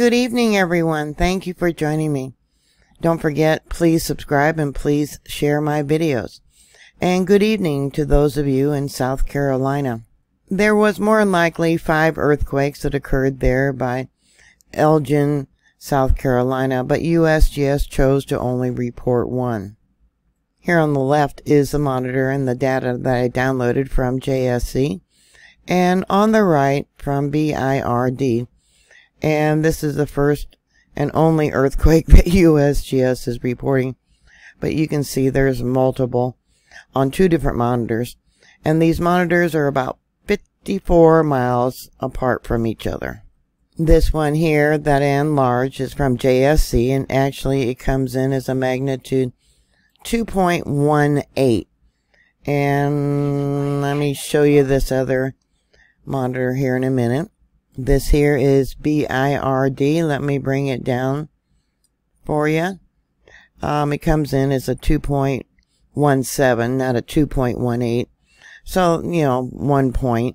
Good evening, everyone. Thank you for joining me. Don't forget, please subscribe and please share my videos. And good evening to those of you in South Carolina. There was more than likely 5 earthquakes that occurred there by Elgin, South Carolina, but USGS chose to only report 1. Here on the left is the monitor and the data that I downloaded from JSC, and on the right from BIRD. And this is the first and only earthquake that USGS is reporting. But you can see there's multiple on 2 different monitors. And these monitors are about 54 miles apart from each other. This one here, that enlarged, is from JSC, and actually it comes in as a magnitude 2.18. And let me show you this other monitor here in a minute. This here is BIRD. Let me bring it down for you. It comes in as a 2.17, not a 2.18. So, you know, 1 point,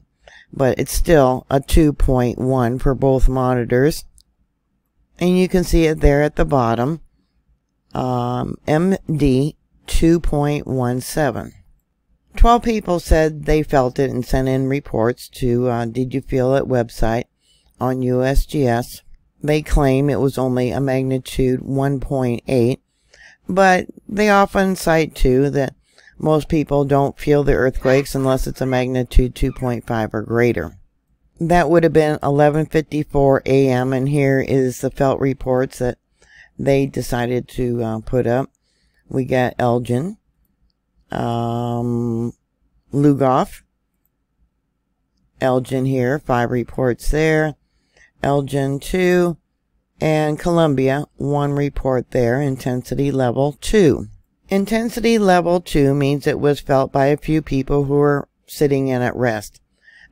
but it's still a 2.1 for both monitors. And you can see it there at the bottom. MD 2.17. 12 people said they felt it and sent in reports to Did You Feel It website on USGS. They claim it was only a magnitude 1.8, but they often cite too that most people don't feel the earthquakes unless it's a magnitude 2.5 or greater. That would have been 11:54 a.m. and here is the felt reports that they decided to put up. We got Elgin, Lugoff, Elgin here, 5 reports there, Elgin 2, and Columbia, 1 report there, intensity level 2. Intensity level 2 means it was felt by a few people who were sitting in at rest,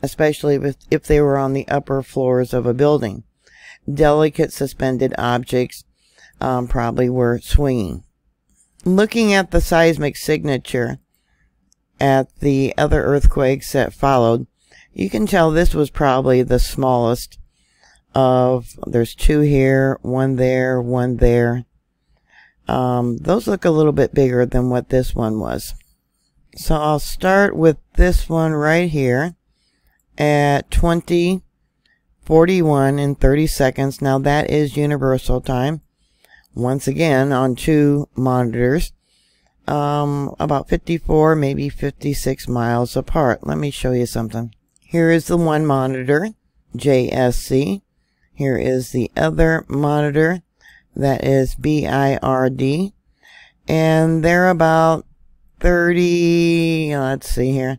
especially if they were on the upper floors of a building. Delicate suspended objects probably were swinging. Looking at the seismic signature at the other earthquakes that followed, you can tell this was probably the smallest of, there's 2 here, 1 there, 1 there. Those look a little bit bigger than what this one was. So I'll start with this one right here at 20, 41, and 30 seconds. Now that is universal time. Once again on 2 monitors, about 54, maybe 56 miles apart. Let me show you something. Here is the one monitor, JSC. Here is the other monitor, that is BIRD. And they're about 30, let's see here.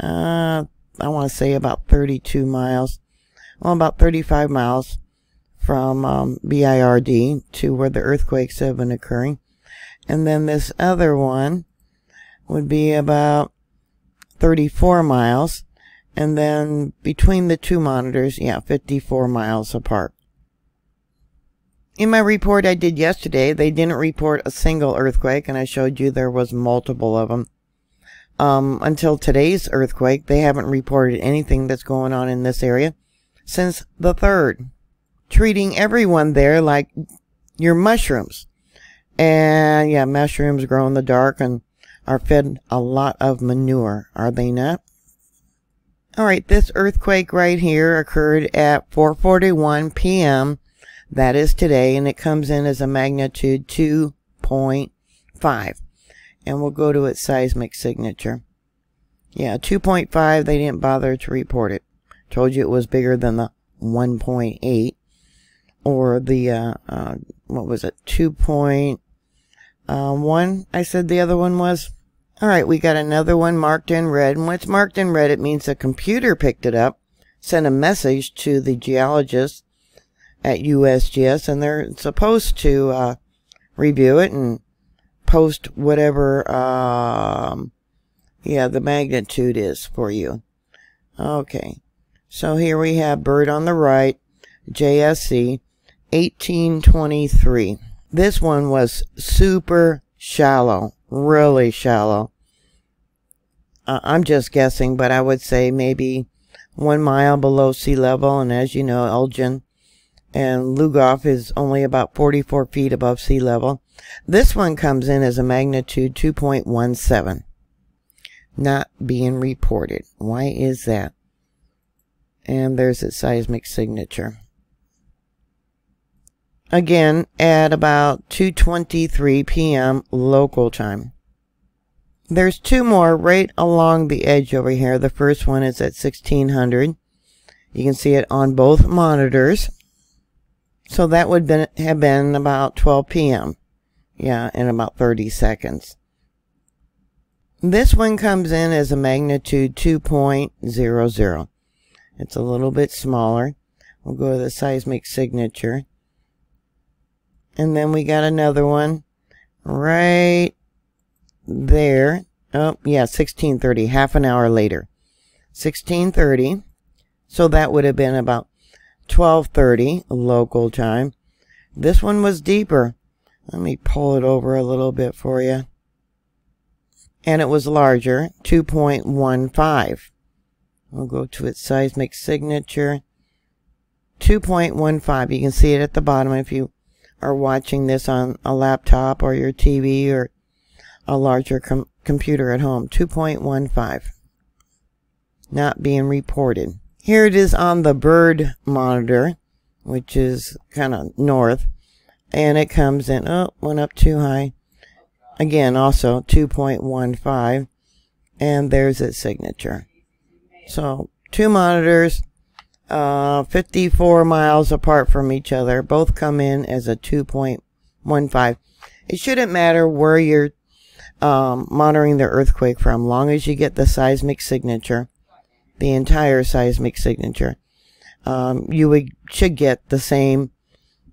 I want to say about 32 miles. Well, about 35 miles from BIRD to where the earthquakes have been occurring. And then this other one would be about 34 miles. And then between the 2 monitors, yeah, 54 miles apart. In my report I did yesterday, they didn't report a single earthquake, and I showed you there was multiple of them. Until today's earthquake, they haven't reported anything that's going on in this area since the 3rd. Treating everyone there like your mushrooms. And yeah, mushrooms grow in the dark and are fed a lot of manure, are they not? All right, this earthquake right here occurred at 4:41 p.m. That is today, and it comes in as a magnitude 2.5. And we'll go to its seismic signature. Yeah, 2.5, they didn't bother to report it. Told you it was bigger than the 1.8. Or the, what was it, 2.1, I said the other one was. All right, we got another one marked in red. And what's marked in red, it means the computer picked it up, sent a message to the geologists at USGS, and they're supposed to review it and post whatever, yeah, the magnitude is for you. Okay, so here we have BIRD on the right, JSC, 1823. This one was super shallow, really shallow. I'm just guessing, but I would say maybe 1 mile below sea level. And as you know, Elgin and Lugoff is only about 44 feet above sea level. This one comes in as a magnitude 2.17. Not being reported. Why is that? And there's its seismic signature. Again, at about 2:23 p.m. local time. There's two more right along the edge over here. The first one is at 1600. You can see it on both monitors. So that would have been about 12 p.m. Yeah, in about 30 seconds. This one comes in as a magnitude 2.00. It's a little bit smaller. We'll go to the seismic signature. And then we got another one right there. Oh, yeah, 16:30, half an hour later. 16:30. So that would have been about 12:30 local time. This one was deeper. Let me pull it over a little bit for you. And it was larger, 2.15. We'll go to its seismic signature, 2.15. You can see it at the bottom if you are watching this on a laptop or your TV or a larger computer at home. 2.15. Not being reported. Here it is on the BIRD monitor, which is kind of north, and it comes in, oh, went up too high. Again, also 2.15, and there's its signature. So two monitors, 54 miles apart from each other, both come in as a 2.15. It shouldn't matter where you're monitoring the earthquake from, long as you get the seismic signature, the entire seismic signature. You should get the same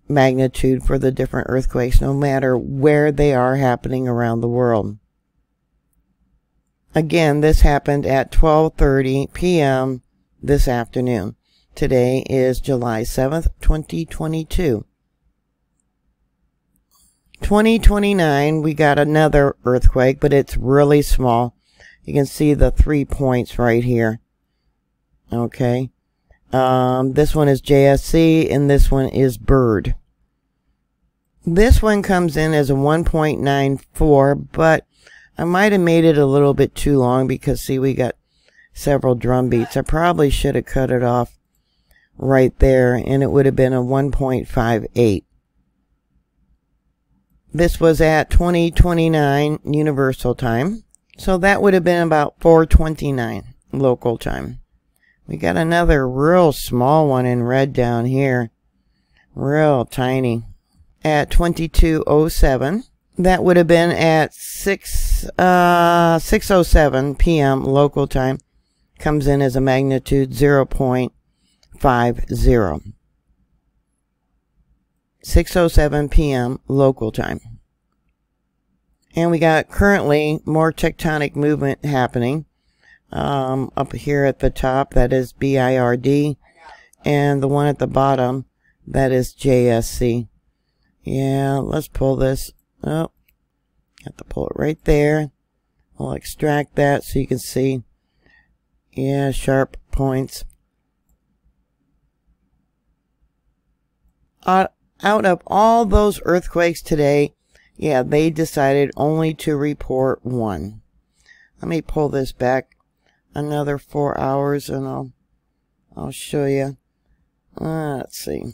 magnitude for the different earthquakes, no matter where they are happening around the world. Again, this happened at 12:30 p.m. this afternoon. Today is July 7th, 2022. 2029, we got another earthquake, but it's really small. You can see the 3 points right here. Okay. This one is JSC, and this one is BIRD. This one comes in as a 1.94, but I might have made it a little bit too long because, see, we got several drum beats. I probably should have cut it off right there, and it would have been a 1.58. This was at 20:29 Universal Time, so that would have been about 4:29 local time. We got another real small one in red down here, real tiny, at 22:07. That would have been at 6:07 p.m. local time. Comes in as a magnitude 0.50. 6:07 p.m. local time. And we got currently more tectonic movement happening. Up here at the top, that is BIRD, and the one at the bottom, that is JSC. Yeah, let's pull this up. Have to pull it right there. I'll extract that so you can see. Yeah, sharp points. Out of all those earthquakes today, yeah, they decided only to report one. Let me pull this back another 4 hours, and I'll show you. Let's see.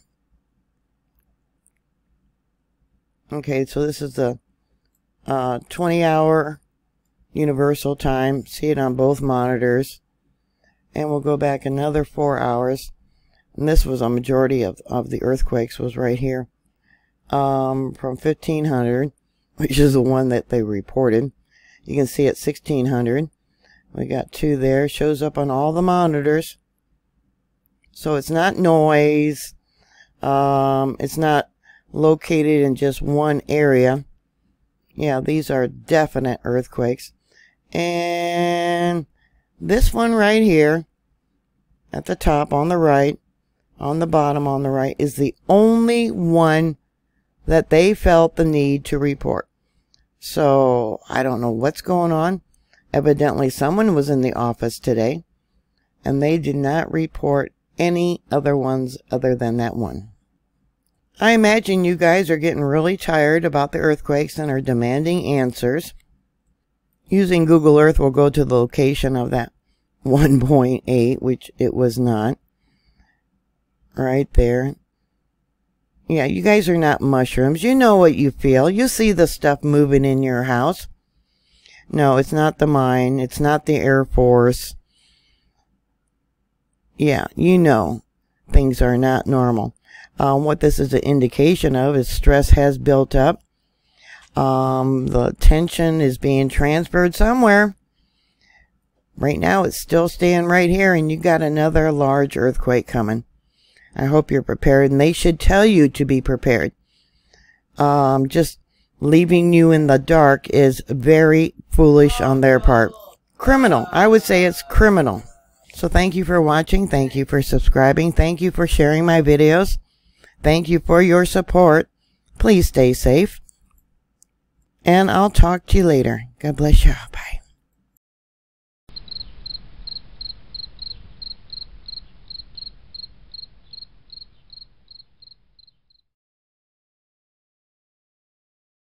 Okay, so this is the 20-hour universal time. See it on both monitors, and we'll go back another 4 hours. And this was a majority of the earthquakes was right here, from 1500, which is the one that they reported. You can see at 1600. We got two there. Shows up on all the monitors. So it's not noise. It's not located in just one area. Yeah, these are definite earthquakes. And this one right here at the top on the right, on the bottom on the right, is the only one that they felt the need to report. So I don't know what's going on. Evidently, someone was in the office today, and they did not report any other ones other than that one. I imagine you guys are getting really tired about the earthquakes and are demanding answers. Using Google Earth will go to the location of that 1.8, which it was not. Right there. Yeah, you guys are not mushrooms. You know what you feel. You see the stuff moving in your house. No, it's not the mine. It's not the Air Force. Yeah, you know things are not normal. What this is an indication of is stress has built up. The tension is being transferred somewhere. Right now, it's still staying right here, and you got another large earthquake coming. I hope you're prepared, and they should tell you to be prepared. Just leaving you in the dark is very foolish on their part. Criminal. I would say it's criminal. So thank you for watching. Thank you for subscribing. Thank you for sharing my videos. Thank you for your support. Please stay safe. And I'll talk to you later. God bless you. Bye.